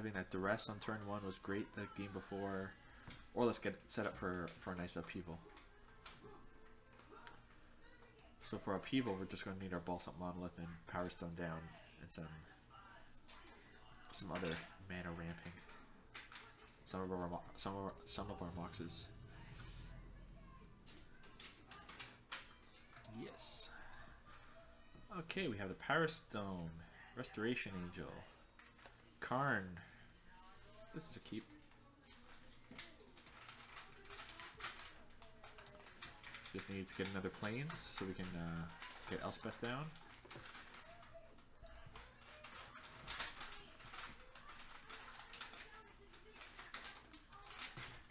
having that duress on turn one was great the game before. Or let's get set up for a nice upheaval. So for upheaval, we're just going to need our Basalt Monolith and Powerstone down, and some other mana ramping. Some of our boxes. Yes. Okay, we have the Powerstone, Restoration Angel, Karn. This is a keep. Just need to get another plains so we can get Elspeth down.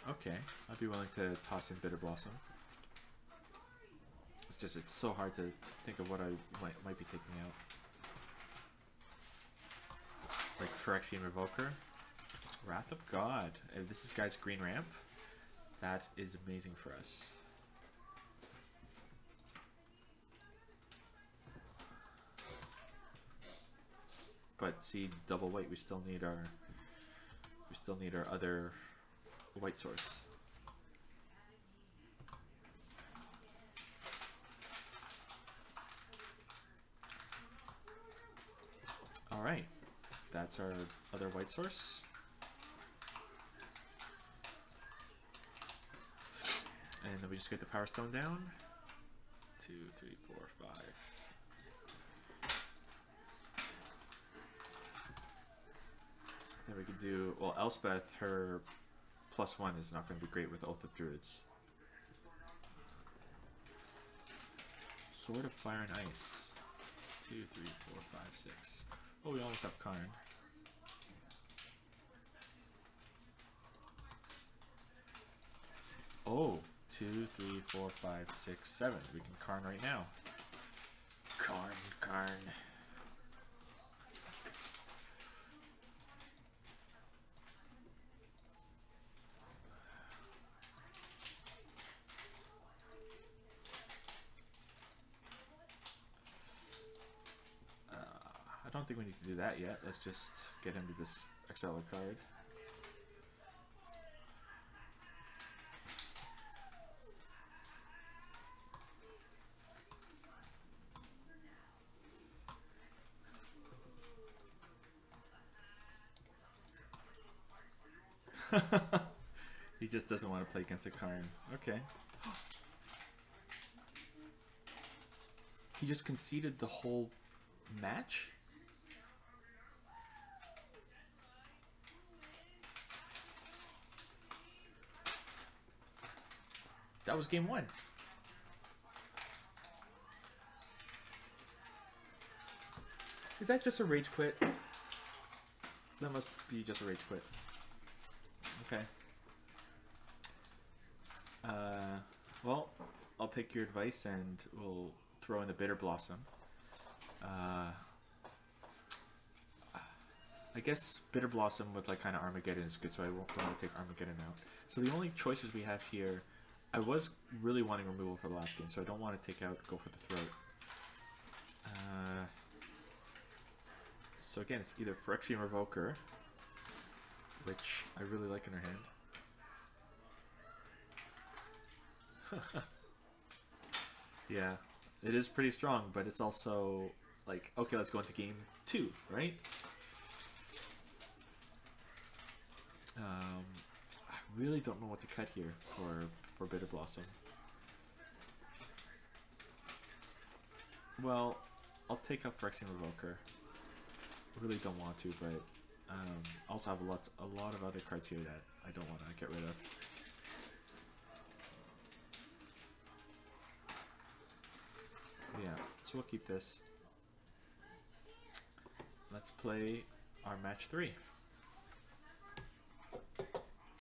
Okay, I'd be willing to toss in Bitter Blossom. It's just, it's so hard to think of what I might be taking out. Like Phyrexian Revoker, Wrath of God. If this is guy's green ramp, that is amazing for us. But see, double white, we still need our other white source. All right, that's our other white source. And then we just get the Powerstone down. 2, 3, 4, 5. Then we could do, well, Elspeth, her +1 is not going to be great with Oath of Druids. Sword of Fire and Ice. 2, 3, 4, 5, 6. Oh, we almost have Karn. Oh, 2, 3, 4, 5, 6, 7. We can Karn right now. Karn. I don't think we need to do that yet. Let's just get into this exile card. He just doesn't want to play against a Karn. Okay. He just conceded the whole match? That was game one. Is that just a rage quit? That must be just a rage quit. Okay. Well, I'll take your advice and we'll throw in the Bitter Blossom. I guess Bitter Blossom with like kind of Armageddon is good, so I won't want to take Armageddon out. So the only choices we have here. I was really wanting removal for the last game, so I don't want to take out, go for the throat. So again, it's either Phyrexian Revoker, which I really like in her hand. Yeah, it is pretty strong, but it's also like, okay, let's go into game two, right? I really don't know what to cut here for Bitter Blossom. Well, I'll take out Phyrexian Revoker. Really don't want to, but also have a lot of other cards here that I don't want to get rid of. Yeah, so we'll keep this. Let's play our match 3.